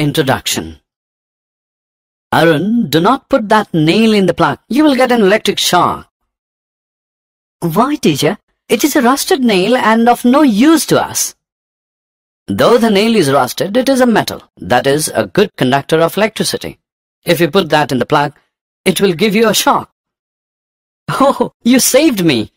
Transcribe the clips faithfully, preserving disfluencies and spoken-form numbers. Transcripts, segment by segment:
introduction. Arun, do not put that nail in the plug. You will get an electric shock. Why, teacher? It is a rusted nail and of no use to us. Though the nail is rusted, it is a metal, that is, a good conductor of electricity. If you put that in the plug, it will give you a shock. Oh, you saved me!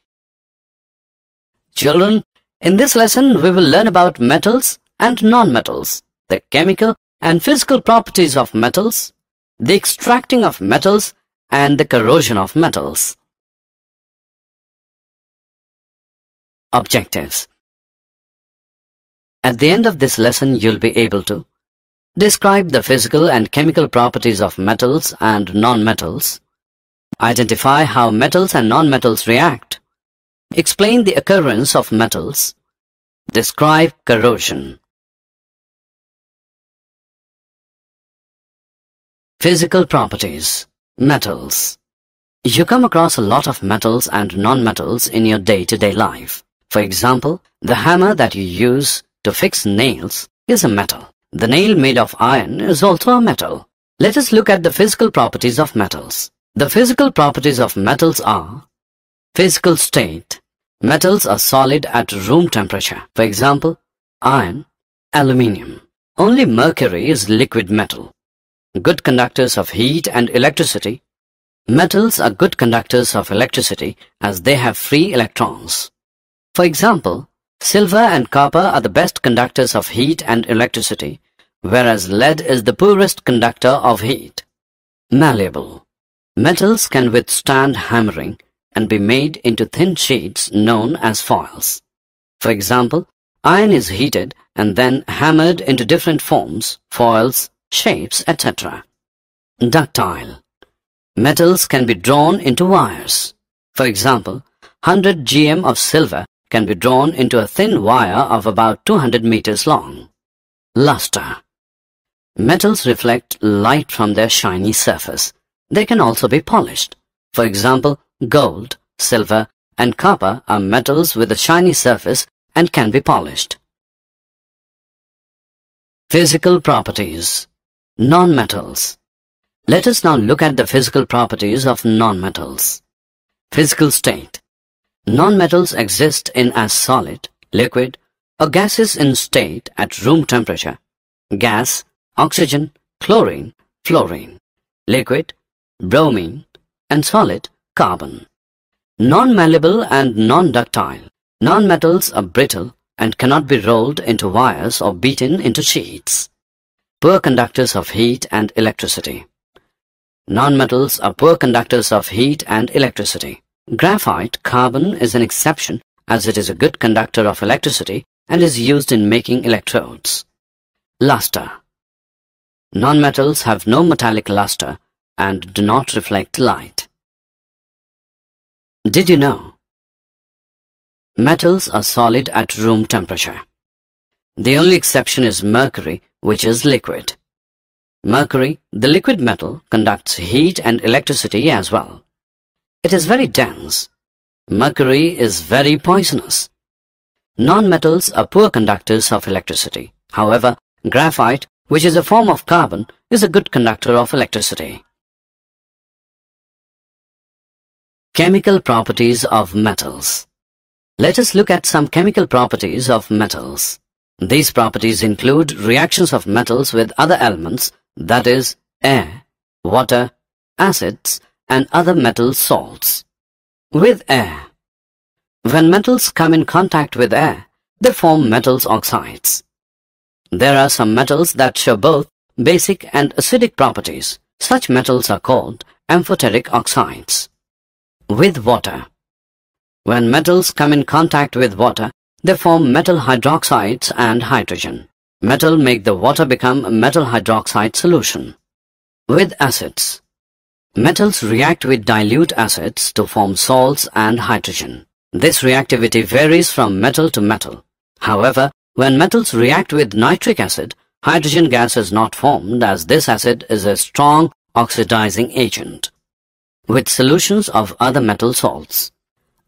Children, in this lesson we will learn about metals and non-metals, the chemical and physical properties of metals, the extracting of metals, and the corrosion of metals. Objectives. At the end of this lesson, you'll be able to describe the physical and chemical properties of metals and non-metals, identify how metals and non-metals react, explain the occurrence of metals, describe corrosion. Physical properties. Metals. You come across a lot of metals and non-metals in your day-to-day life. For example, the hammer that you use to fix nails is a metal. The nail made of iron is also a metal. Let us look at the physical properties of metals. The physical properties of metals are physical state. Metals are solid at room temperature. For example, iron, aluminium. Only mercury is liquid metal. Good conductors of heat and electricity. Metals are good conductors of electricity as they have free electrons. For example, silver and copper are the best conductors of heat and electricity, whereas lead is the poorest conductor of heat. Malleable. Metals can withstand hammering and be made into thin sheets known as foils. For example, iron is heated and then hammered into different forms, foils, shapes, et cetera. Ductile. Metals can be drawn into wires. For example, one hundred grams of silver can be drawn into a thin wire of about two hundred meters long. Luster. Metals reflect light from their shiny surface. They can also be polished. For example, gold, silver, and copper are metals with a shiny surface and can be polished. Physical properties. Non-metals. Let us now look at the physical properties of non-metals. Physical state. Non-metals exist in as solid, liquid, or gases in state at room temperature. Gas, oxygen, chlorine, fluorine. Liquid, bromine, and solid, carbon. Non-malleable and non-ductile. Non-metals are brittle and cannot be rolled into wires or beaten into sheets. Poor conductors of heat and electricity. Non-metals are poor conductors of heat and electricity. Graphite, carbon, is an exception as it is a good conductor of electricity and is used in making electrodes. Luster. Non-metals have no metallic luster and do not reflect light. Did you know? Metals are solid at room temperature. The only exception is mercury, which is liquid. Mercury, the liquid metal, conducts heat and electricity as well. It is very dense. Mercury is very poisonous. Non-metals are poor conductors of electricity. However, graphite, which is a form of carbon, is a good conductor of electricity. Chemical properties of metals. Let us look at some chemical properties of metals. These properties include reactions of metals with other elements, that is, air, water, acids, and other metal salts. With air. When metals come in contact with air, they form metals oxides. There are some metals that show both basic and acidic properties. Such metals are called amphoteric oxides. With water. When metals come in contact with water, they form metal hydroxides and hydrogen. Metal make the water become a metal hydroxide solution. With acids. Metals react with dilute acids to form salts and hydrogen. This reactivity varies from metal to metal. However, when metals react with nitric acid, hydrogen gas is not formed as this acid is a strong oxidizing agent. With solutions of other metal salts.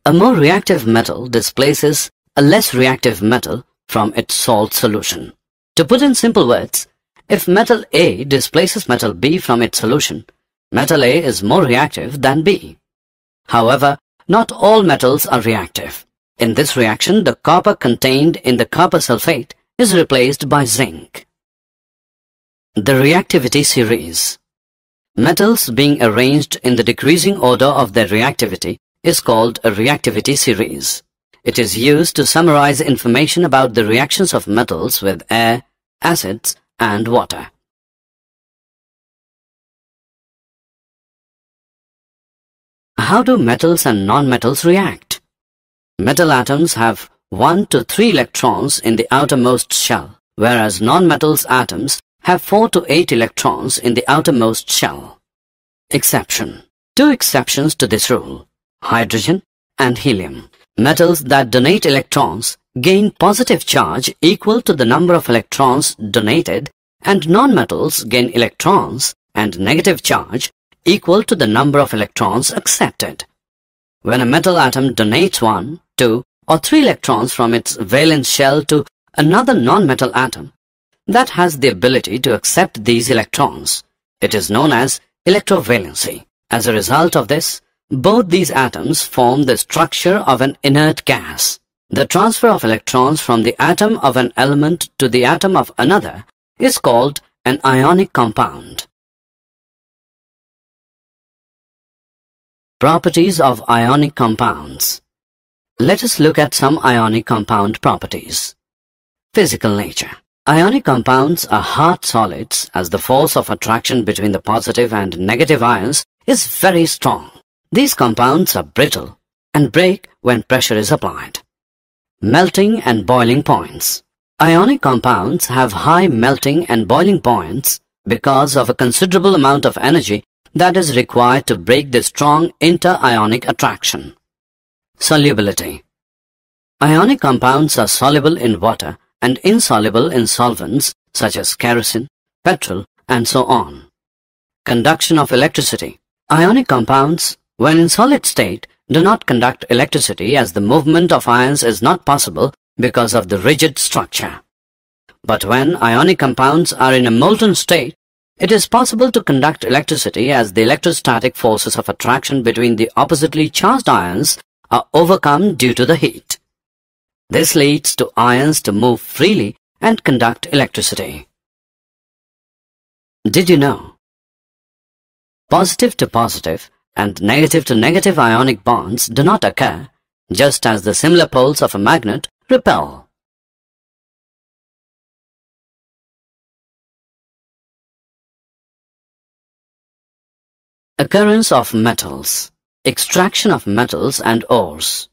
A more reactive metal displaces a less reactive metal from its salt solution. To put in simple words, If metal A displaces metal B from its solution, metal A is more reactive than B. However, not all metals are reactive. In this reaction, the copper contained in the copper sulfate is replaced by zinc. The reactivity series. Metals being arranged in the decreasing order of their reactivity is called a reactivity series. It is used to summarize information about the reactions of metals with air, acids, and water. How do metals and nonmetals react? Metal atoms have one to three electrons in the outermost shell, whereas nonmetals atoms have four to eight electrons in the outermost shell. Exception. Two exceptions to this rule: hydrogen and helium. Metals that donate electrons gain positive charge equal to the number of electrons donated, and nonmetals gain electrons and negative charge equal to the number of electrons accepted. When a metal atom donates one, two, or three electrons from its valence shell to another nonmetal atom that has the ability to accept these electrons, it is known as electrovalency. As a result of this, both these atoms form the structure of an inert gas. The transfer of electrons from the atom of an element to the atom of another is called an ionic compound. Properties of ionic compounds. Let us look at some ionic compound properties. Physical nature. Ionic compounds are hard solids, as the force of attraction between the positive and negative ions is very strong. These compounds are brittle and break when pressure is applied. Melting and boiling points. Ionic compounds have high melting and boiling points because of a considerable amount of energy that is required to break the strong inter-ionic attraction. Solubility. Ionic compounds are soluble in water and insoluble in solvents such as kerosene, petrol, and so on. Conduction of electricity. Ionic compounds, when in solid state, do not conduct electricity, as the movement of ions is not possible because of the rigid structure. But when ionic compounds are in a molten state, it is possible to conduct electricity, as the electrostatic forces of attraction between the oppositely charged ions are overcome due to the heat. This leads to ions to move freely and conduct electricity. Did you know? Positive to positive and negative to negative ionic bonds do not occur, just as the similar poles of a magnet repel. Occurrence of metals. Extraction of metals and ores.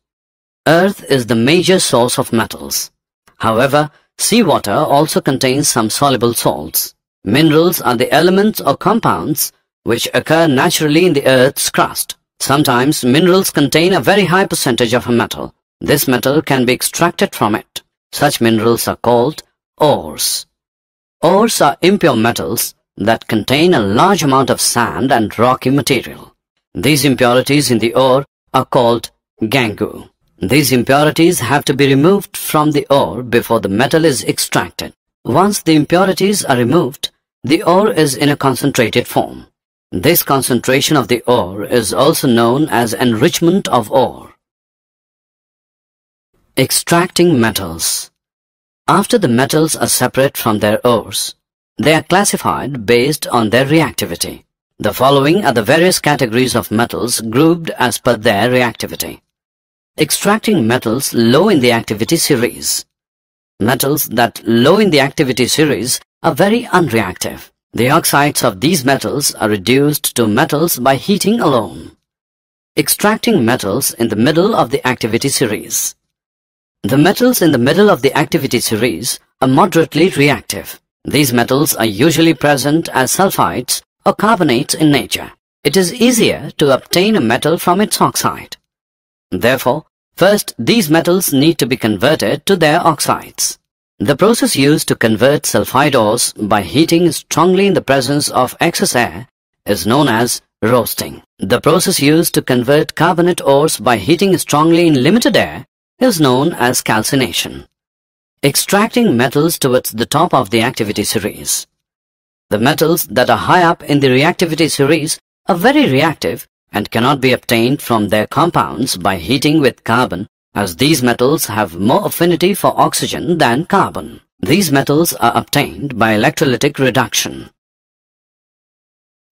Earth is the major source of metals. However, seawater also contains some soluble salts. Minerals are the elements or compounds which occur naturally in the Earth's crust. Sometimes minerals contain a very high percentage of a metal. This metal can be extracted from it. Such minerals are called ores. Ores are impure metals that contain a large amount of sand and rocky material. These impurities in the ore are called gangue. These impurities have to be removed from the ore before the metal is extracted. Once the impurities are removed, the ore is in a concentrated form. This concentration of the ore is also known as enrichment of ore. Extracting metals. After the metals are separate from their ores, they are classified based on their reactivity. The following are the various categories of metals grouped as per their reactivity. Extracting metals low in the activity series. Metals that low in the activity series are very unreactive. The oxides of these metals are reduced to metals by heating alone. Extracting metals in the middle of the activity series. The metals in the middle of the activity series are moderately reactive. These metals are usually present as sulfides or carbonates in nature. It is easier to obtain a metal from its oxide. Therefore, first these metals need to be converted to their oxides. The process used to convert sulfide ores by heating strongly in the presence of excess air is known as roasting. The process used to convert carbonate ores by heating strongly in limited air is known as calcination. Extracting metals towards the top of the activity series. The metals that are high up in the reactivity series are very reactive and cannot be obtained from their compounds by heating with carbon, as these metals have more affinity for oxygen than carbon. These metals are obtained by electrolytic reduction.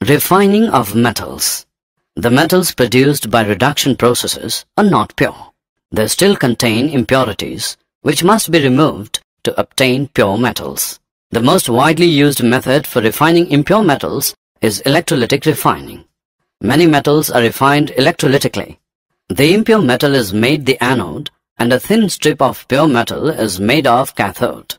Refining of metals. The metals produced by reduction processes are not pure. They still contain impurities, which must be removed to obtain pure metals. The most widely used method for refining impure metals is electrolytic refining. Many metals are refined electrolytically. The impure metal is made the anode, and a thin strip of pure metal is made of cathode.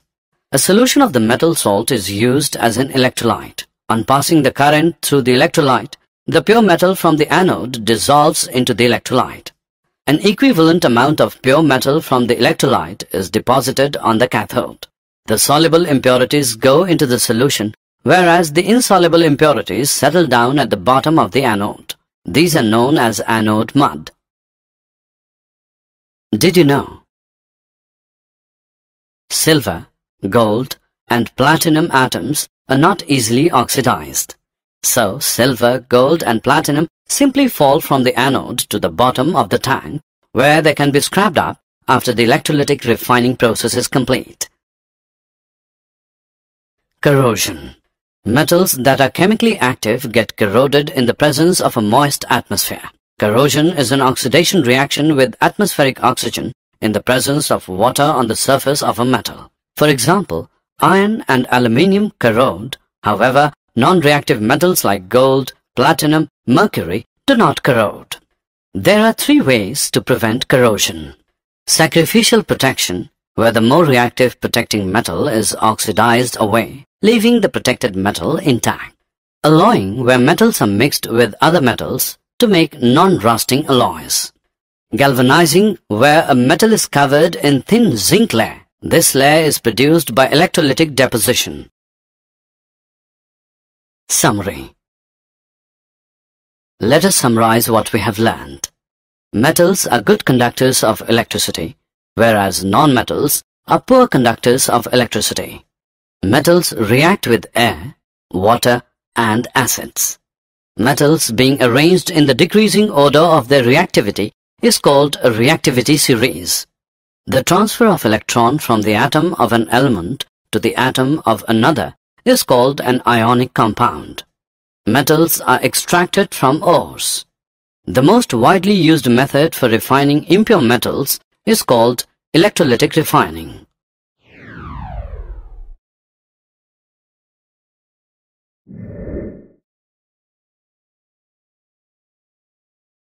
A solution of the metal salt is used as an electrolyte. On passing the current through the electrolyte, the pure metal from the anode dissolves into the electrolyte. An equivalent amount of pure metal from the electrolyte is deposited on the cathode. The soluble impurities go into the solution, whereas the insoluble impurities settle down at the bottom of the anode. These are known as anode mud. Did you know? Silver, gold, and platinum atoms are not easily oxidized. So, silver, gold, and platinum simply fall from the anode to the bottom of the tank, where they can be scrubbed up after the electrolytic refining process is complete. Corrosion. Metals that are chemically active get corroded in the presence of a moist atmosphere. Corrosion is an oxidation reaction with atmospheric oxygen in the presence of water on the surface of a metal. For example, iron and aluminium corrode. However, non-reactive metals like gold, platinum, mercury do not corrode. There are three ways to prevent corrosion. Sacrificial protection, where the more reactive protecting metal is oxidized away, leaving the protected metal intact. Alloying, where metals are mixed with other metals to make non-rusting alloys. Galvanizing, where a metal is covered in thin zinc layer. This layer is produced by electrolytic deposition. Summary. Let us summarize what we have learned. Metals are good conductors of electricity, whereas non-metals are poor conductors of electricity. Metals react with air, water, and acids. Metals being arranged in the decreasing order of their reactivity is called a reactivity series. The transfer of electron from the atom of an element to the atom of another is called an ionic compound. Metals are extracted from ores. The most widely used method for refining impure metals is called electrolytic refining.